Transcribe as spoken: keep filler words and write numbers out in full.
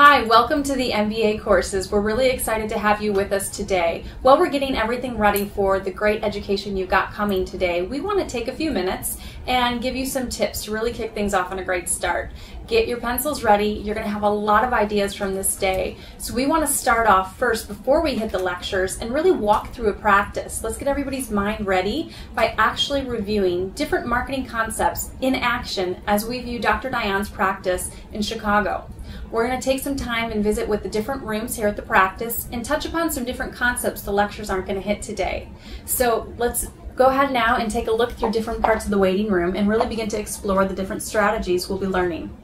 Hi, welcome to the M B A courses. We're really excited to have you with us today. While we're getting everything ready for the great education you got coming today, we want to take a few minutes and give you some tips to really kick things off on a great start. Get your pencils ready. You're going to have a lot of ideas from this day. So we want to start off first before we hit the lectures and really walk through a practice. Let's get everybody's mind ready by actually reviewing different marketing concepts in action as we view Doctor Diane's practice in Chicago. We're going to take some time and visit with the different rooms here at the practice and touch upon some different concepts the lectures aren't going to hit today. So let's go ahead now and take a look through different parts of the waiting room and really begin to explore the different strategies we'll be learning.